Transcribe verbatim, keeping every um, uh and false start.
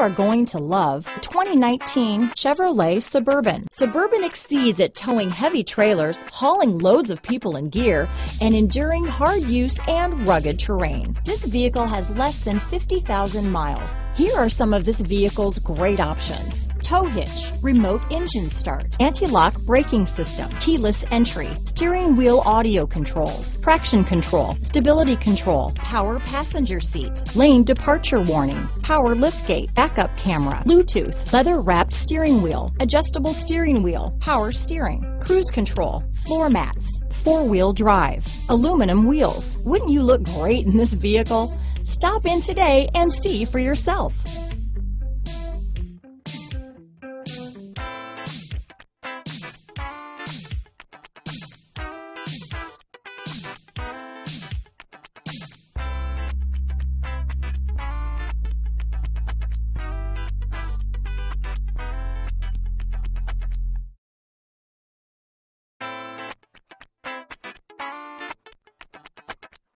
are going to love the twenty nineteen Chevrolet Suburban. Suburban exceeds at towing heavy trailers, hauling loads of people and gear, and enduring hard use and rugged terrain. This vehicle has less than fifty thousand miles. Here are some of this vehicle's great options: tow hitch, remote engine start, anti-lock braking system, keyless entry, steering wheel audio controls, traction control, stability control, power passenger seat, lane departure warning, power liftgate, backup camera, Bluetooth, leather-wrapped steering wheel, adjustable steering wheel, power steering, cruise control, floor mats, four-wheel drive, aluminum wheels. Wouldn't you look great in this vehicle? Stop in today and see for yourself.